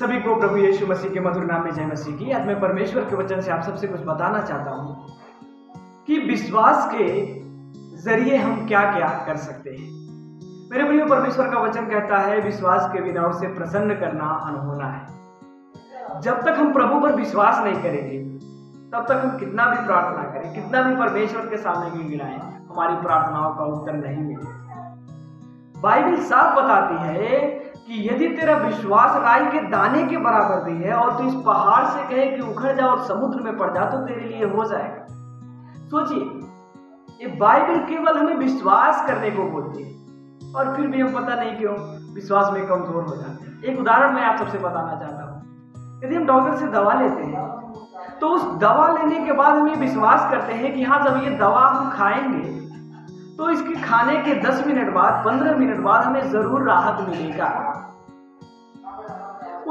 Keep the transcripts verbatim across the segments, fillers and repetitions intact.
सभी को प्रभु यीशु मसीह के मधुर नाम में जय मसीह की। आज मैं परमेश्वर के वचन से आप सबसे कुछ बताना चाहता हूँ कि विश्वास के जरिए हम क्या क्या कर सकते हैं। मेरे प्रिय, परमेश्वर का वचन कहता है विश्वास के बिना उसे प्रसन्न करना अनहोना है। जब तक हम प्रभु पर विश्वास नहीं करेंगे तब तक हम कितना भी प्रार्थना करें, कितना भी परमेश्वर के सामने भी गिराएं, हमारी प्रार्थनाओं का उत्तर नहीं मिलेगा। बाइबल साफ बताती है कि यदि तेरा विश्वास राई के दाने के बराबर भी है और तू इस पहाड़ से कहे कि उखड़ जा और समुद्र में पड़ जा तो तेरे लिए हो जाएगा। सोचिए, ये बाइबल केवल हमें विश्वास करने को बोलती है और फिर भी हम पता नहीं क्यों विश्वास में कमजोर हो जाते हैं। एक उदाहरण मैं आप सबसे बताना चाहता हूँ। यदि हम डॉक्टर से दवा लेते हैं तो उस दवा लेने के बाद हम ये विश्वास करते हैं कि हाँ, जब ये दवा हम खाएंगे तो इसके खाने के दस मिनट बाद, पंद्रह मिनट बाद हमें जरूर राहत मिलेगा।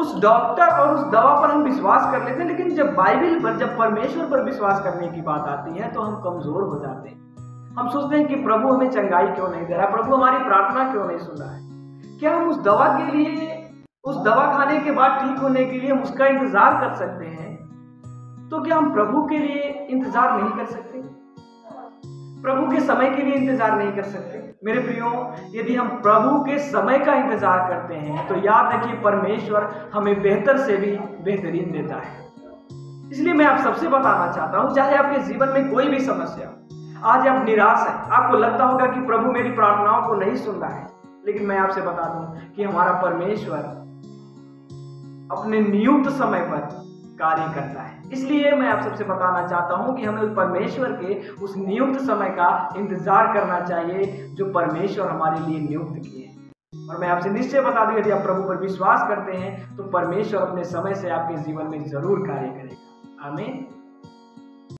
उस डॉक्टर और उस दवा पर हम विश्वास कर लेते हैं, लेकिन जब बाइबल पर, जब परमेश्वर पर विश्वास करने की बात आती है तो हम कमजोर हो जाते हैं। हम सोचते हैं कि प्रभु हमें चंगाई क्यों नहीं दे रहा, प्रभु हमारी प्रार्थना क्यों नहीं सुन रहा है। क्या हम उस दवा के लिए, उस दवा खाने के बाद ठीक होने के लिए हम उसका इंतजार कर सकते हैं? तो क्या हम प्रभु के लिए इंतजार नहीं कर सकते? प्रभु के समय के लिए इंतजार नहीं कर सकते? मेरे प्रियो, यदि हम प्रभु के समय का इंतजार करते हैं तो याद रखिए परमेश्वर हमें बेहतर से भी बेहतरीन देता है। इसलिए मैं आप सबसे बताना चाहता हूं, चाहे आपके जीवन में कोई भी समस्या हो, आज आप निराश हैं, आपको लगता होगा कि प्रभु मेरी प्रार्थनाओं को नहीं सुन रहा है, लेकिन मैं आपसे बता दूं कि हमारा परमेश्वर अपने नियुक्त समय पर कार्य करता है। इसलिए मैं आप सबसे बताना चाहता हूं कि हमें परमेश्वर के उस नियुक्त समय का इंतजार करना चाहिए जो परमेश्वर हमारे लिए नियुक्त किए। और मैं आपसे निश्चय बता दूं, यदि आप प्रभु पर विश्वास करते हैं तो परमेश्वर अपने समय से आपके जीवन में जरूर कार्य करेगा। आमीन।